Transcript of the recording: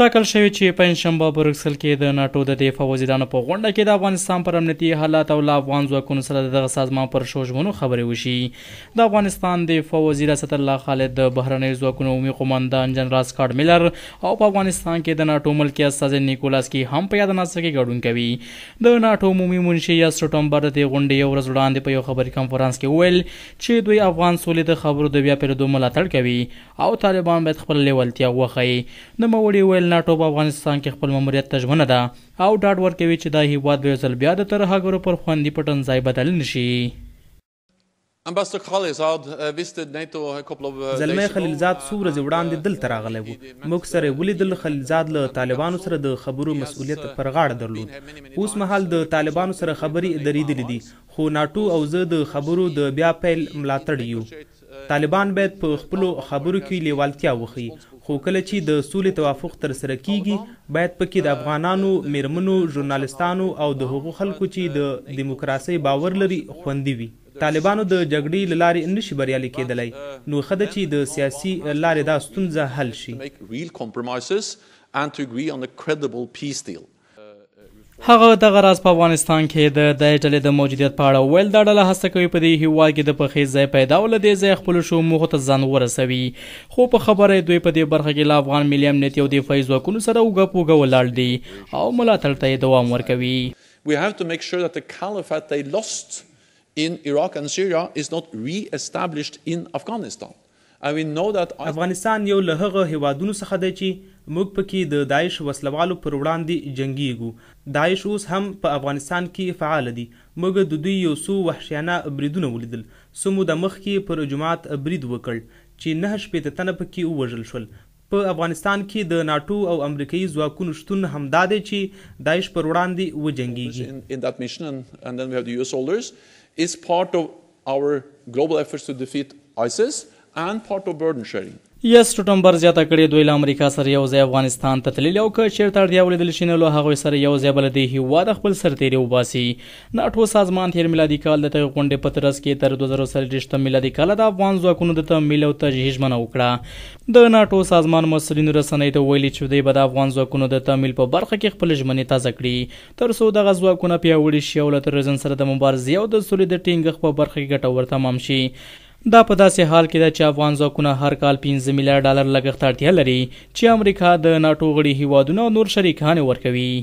ټاکل شوی چې پنځشنبه برکسل کې د ناتو د دفاع وزیرانو په غونډه کې د افغانستان پر امنیتي حالات او له افغان ځواکونو سره دغه سازمان پر شوژمنو خبرې وشي. د افغانستان د دفاع وزیر اسدالله خالد د بهرنیو ځواکونو عمومي قوماندان جنرال سکاټ میلر او په افغانستان کې د ناتو ملکی استازی نیکولاسکی هم په یادناسه کې ګډون کوي. د ناتو عمومي منشي یا سپټمبر د غونډې یو ورځ وړاندې په یو خبري کنفرانس کې وویل چې دوی افغان سولې د خبرو د بیا پیرودو ملاتړ کوي او طالبان باید خپل لیوالتیا وښيي. نوموړي ویل ناتو په افغانستان کې خپل ماموریت ته ژمنه ده او ډاډ ورکوي چې دا هیواد به یو ځل بیا د ترهګرو پر خوندي پټن ځای بدل نشي. زلمی خلیلزاد څو ورځې وړاندې دلته راغلی و، موږ سره یې ولیدل. خلیلزاد له طالبانو سره د خبرو مسؤلیت پر غاړه درلود. اوس مهال د طالبانو سره خبرې درېدلې دي، خو ناټو او زه د خبرو د بیا پیل ملاتړ یو. طالبان باید په خپلو خبرو کې لیوالتیا وښیي، خو کله چې د سولې توافق ترسره کیږي باید پکې د افغانانو، میرمنو، ژورنالستانو او د هغو خلکو چې د دیموکراسۍ باور لري خوندي وي. طالبانو د جګړې له لارې نشي بریالي کېدلی، نو ښه ده چې د سیاسي لارې دا ستونزه حل شي. هغه دغه راز په افغانستان کې د دې ډلې د موجودیت په اړه ویل. دا ډله هڅه کوي په دې هیواد کې د پخې ځای پیدا او له دې ځایه خپلو شو موخو ته ځان ورسوي، خو په خبره دوی په دې برخه کې له افغان ملي امنیتي او دفاعي ځواکونو سره اوږه پوږه ولاړ دي او ملاتړ ته یې دوام ورکوي. افغانستان یو له هغه هیوادونو څخه دی چې موږ پکې د داعش وسلوالو پر وړاندې جنګیږو. داعش اوس هم په افغانستان کې فعال دي. موږ د دوی یو څو وحشیانه بریدونه ولیدل. څو موده مخکې پر جماعت برید وکړ چې 9 تنه پکې ووژل شول. په افغانستان کې د ناټو او امریکایي ځواکونو شتون همدا دی چې داعش پر وړاندې وجنګیږي. سپټمبر زیاته کړې دوی له امریکا سره یو ځای افغانستان ته تللي او که چېرته اړتیا ولیدل شي نو له هغوی سره یو ځای به له دې هېواده خپل سرتېري وباسي. ناټو سازمان تېر میلادي کال د دغې غونډې په ترڅ کې تر 2023 میلادي کاله د افغان ځواکونو د تمویل او تجهیز ژمنه وکړه. د ناټو سازمان مسؤلینو رسنیو ته ویلي چې دوی به د افغان ځواکونو د تمویل په برخه کې خپلې ژمنې تازه کړي تر څو دغه ځواکونه پیاوړي شي او له تروريزم سره د مبارزې او د سولې د ټینګښت په برخه کې ګټور تمام شي. دا په داسې حال کې ده چې افغان ځواکونه هر کال 15 میلیارډ ډالر لګښت ته اړتیا لري چې امریکا د ناټو غړي هیوادونه او نور شریکان ورکوي.